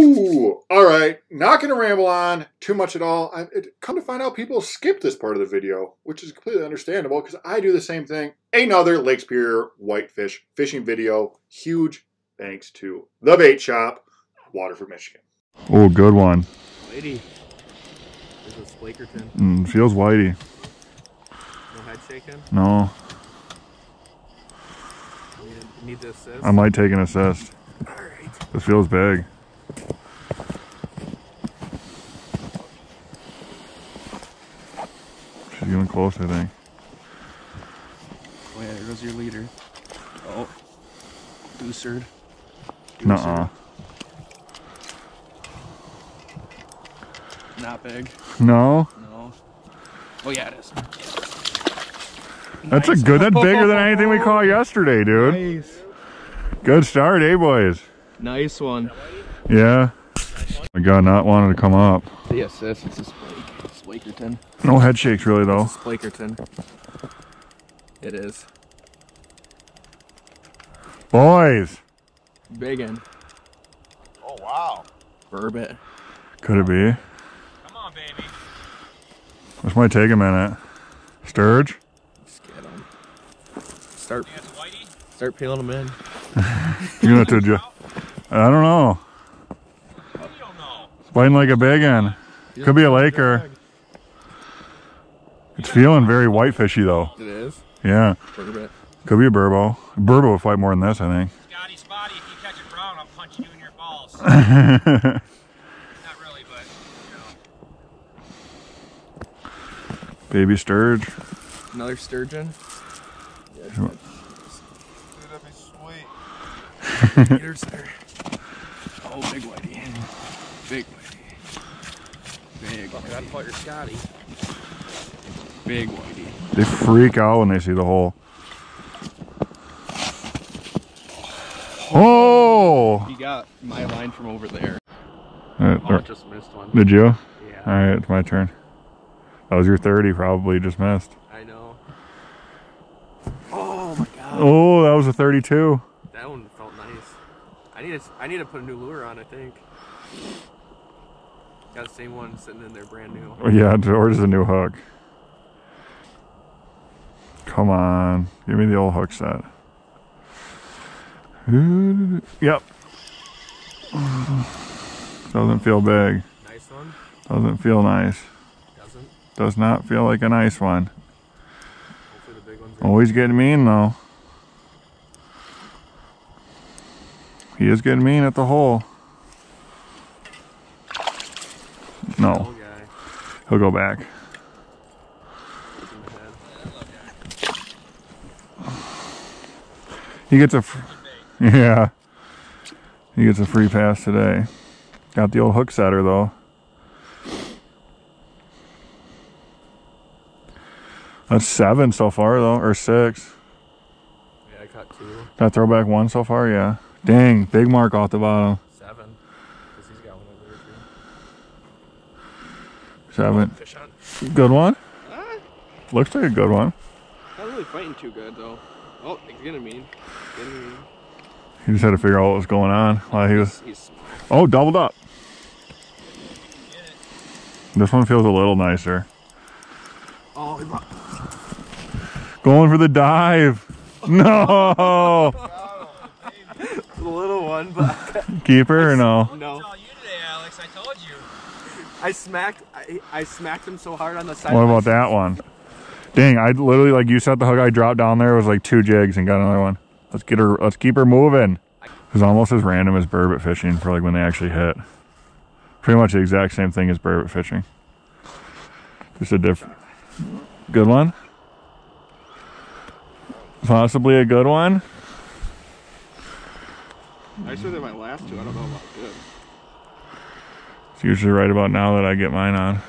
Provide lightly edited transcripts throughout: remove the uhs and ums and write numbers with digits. Woo! All right, not going to ramble on too much at all. Come to find out, people skip this part of the video, which is completely understandable because I do the same thing. Another Lake Superior whitefish fishing video. Huge thanks to the bait shop, Waterford, Michigan. Oh, good one. Lady. This is Splakerton. Feels whitey. No head shaking? No. You need the assist? I might take an assist. All right. This feels big. She's getting close, I think. Oh yeah, there goes your leader. Oh. Goosered. Nuh-uh. Not big. No? No. Oh yeah, it is. Yeah. That's nice. That's bigger than anything we caught yesterday, dude. Nice. Good start, eh, boys? Nice one. Yeah. Nice one. My God, not wanted to come up. Yes, this is Splakerton. No head shakes really though. Splakerton. It is. Boys. Biggin. Oh wow. Burbot. Could it be? Come on, baby. This might take a minute. Sturge. Just get him. Start peeling them in. You're gonna do it. I don't know. It's biting like a big one. Could be a Laker. It's feeling very whitefishy though. It is? Yeah. Could be a burbot. Burbot would fight more than this, I think. Scotty Spotty, if you catch it brown, I'll punch you in your balls. Not really, but you know. Baby sturge. Another sturgeon. Yeah, meters there. Oh, big whitey. Big whitey. Big whitey. Gotta fight your Scotty. Big whitey. They freak out when they see the hole. Oh! You got my line from over there. Oh, I just missed one. Did you? Yeah. Alright, it's my turn. That was your 30, probably just missed. I know. Oh my God. Oh, that was a 32. That one felt nice. I need to put a new lure on, I think. Got the same one sitting in there brand new. Oh, yeah, or just a new hook. Come on. Give me the old hook set. Yep. Doesn't feel big. Nice one? Doesn't feel nice. Doesn't? Does not feel like a nice one. Hopefully the big ones are always getting mean though. He is getting mean at the hole. No. He'll go back. He gets a... Yeah. He gets a free pass today. Got the old hook setter though. That's 7 so far though, or 6. Yeah, I caught 2. Did I throw back 1 so far? Yeah. Dang, big mark off the bottom. 7. Because he's got one over there. 7. Fish on. Good one? Looks like a good one. Not really fighting too good though. Oh, it's gonna mean. He just had to figure out what was going on while he was. Oh, doubled up. This one feels a little nicer. Oh, he brought... Going for the dive. No. The little one, but keeper or no? No. I told you today, Alex. I told you. I smacked him so hard on the side. What about that one? Dang! I literally, like you set the hook. I dropped down there. It was like 2 jigs and got another one. Let's get her. Let's keep her moving. It was almost as random as burbot fishing for like when they actually hit. Pretty much the exact same thing as burbot fishing. Just a different. Good one. Possibly a good one. I swear they're my last 2. I don't know about good. It's usually right about now that I get mine on.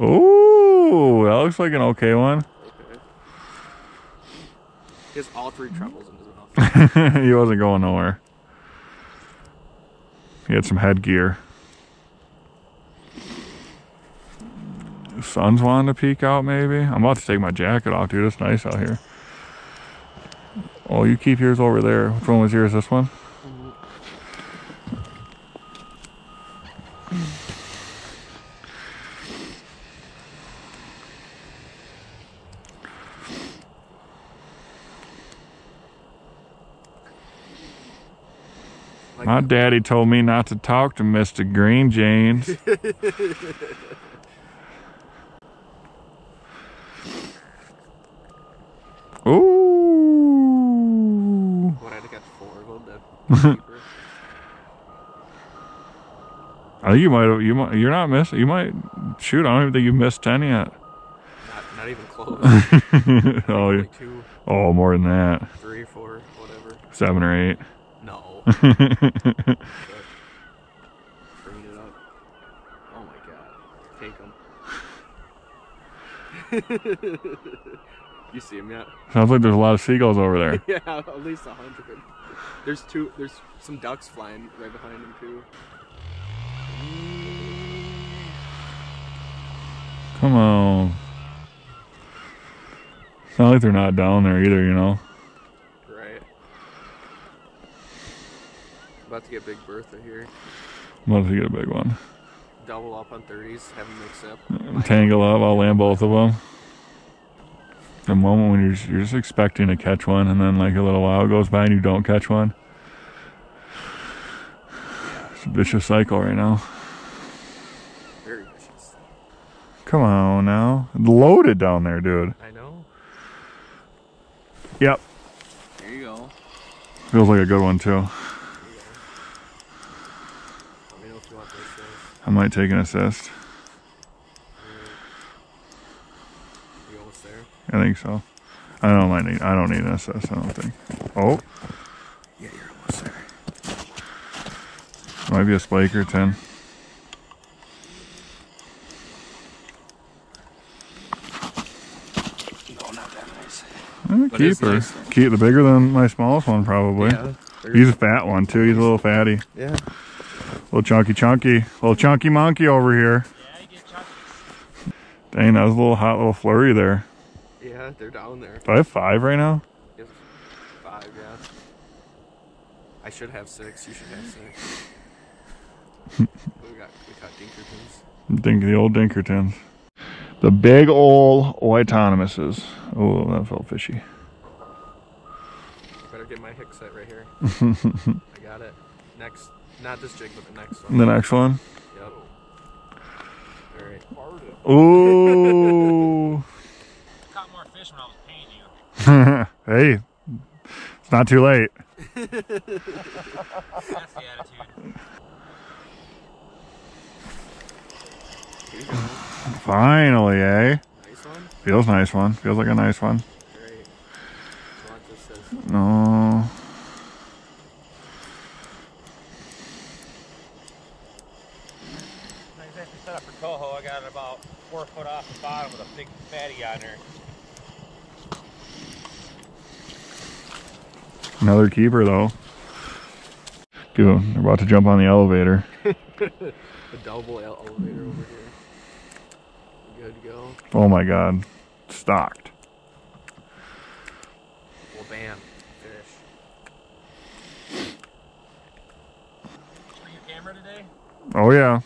Ooh, that looks like an okay one. Okay. He has all 3 trebles in his mouth. He wasn't going nowhere. He had some headgear. The sun's wanting to peek out maybe. I'm about to take my jacket off, dude. It's nice out here. Oh, you keep yours over there. Which one was yours? This one? My daddy told me not to talk to Mr. Green James. Ooh. What, I'd have got four of them. Oh, you might have. You're not missing. You might. Shoot, I don't even think you missed 10 yet. Not even close. Oh, like two, oh, more than that. 3, 4, whatever. 7 or 8. No. Clean it up. Oh my god. Take them. You see them yet? Sounds like there's a lot of seagulls over there. Yeah, at least 100. There's some ducks flying right behind them too. Come on. It's not like they're not down there either, you know. About to get Big Bertha here. I'm about to get a big one. Double up on 30s, have them mix up. Tangle up, I'll land both of them. The moment when you're just expecting to catch one, and then like a little while goes by and you don't catch one. It's a vicious cycle right now. Very vicious. Come on now. Loaded down there, dude. I know. Yep. There you go. Feels like a good one too. I might take an assist. You almost there? I think so. I don't need an assist, I don't think. Oh. Yeah, you're almost there. Might be a Splakerton. No, not that nice. Eh, keeper. Nice, keep the bigger than my smallest one probably. Yeah, he's a fat one too, he's a little fatty. Yeah. Little chunky, little chunky monkey over here. Yeah, you get chunky. Dang, that was a little hot little flurry there. Yeah, they're down there. Do I have 5 right now? You have 5, yeah. I should have 6, you should have 6. we got Dinkertons. The old Dinkertons. The big old Whiteonomises. Oh, that felt fishy. Better get my hook set right here. I got it. Next. Not this jig, but the next one. The next one? Yep. Alright. Ooh. I caught more fish when I was paying you. Hey, it's not too late. That's the attitude. Here you go. Finally, eh? Nice one? Feels nice one. Feels like a nice one. Great. No. I got it about 4 foot off the bottom with a big fatty on her. Another keeper though. Dude, they're about to jump on the elevator. The double elevator over here. Good to go. Oh my god. Stocked. Well, bam. Fish. Are you on camera today? Oh yeah.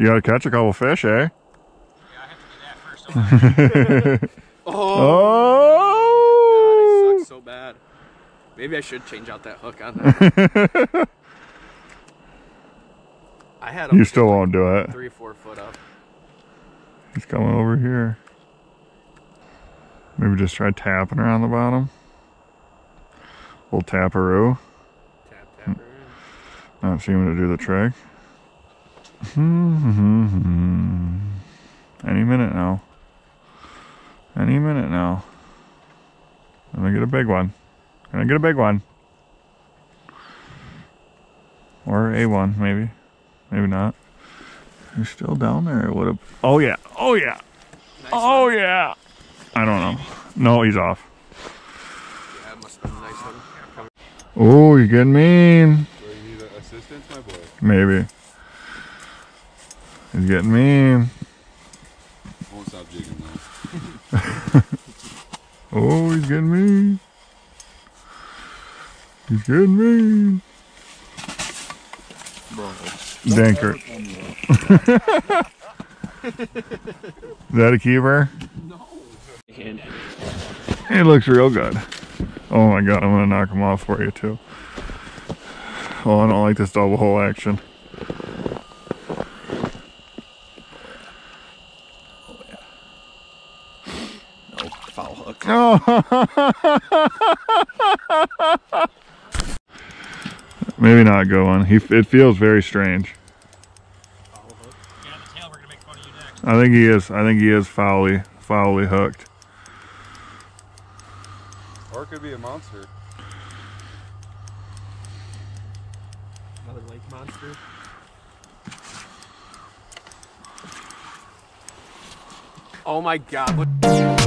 You gotta catch a couple fish, eh? Yeah, I have to do that first. Oh! Oh my god, I suck so bad. Maybe I should change out that hook on that. I had. You still won't do it. 3 or 4 foot up. He's coming over here. Maybe just try tapping around the bottom. We'll taparoo. Tap. Not seeming to do the trick. Any minute now. Any minute now. I'm gonna get a big one. Gonna get a big one. Or a one, maybe. Maybe not. You're still down there. What a. Oh yeah. Oh yeah. Nice one. Yeah. I don't know. No, he's off. Yeah, it must have been a nice one. Oh, you're getting mean. Do you need assistance, my boy? Maybe. He's getting mean. I won't stop jigging now. Oh, he's getting me. He's getting me. Dinkert. Is that a keeper? No. It looks real good. Oh my god, I'm gonna knock him off for you too. Oh, I don't like this double hole action. Oh yeah. No, foul hook. Oh. Maybe not going. It feels very strange. Foul hook. Yeah, the tail, we're gonna make fun of you next. I think he is foully hooked. Or it could be a monster. Another lake monster. Oh my god, what?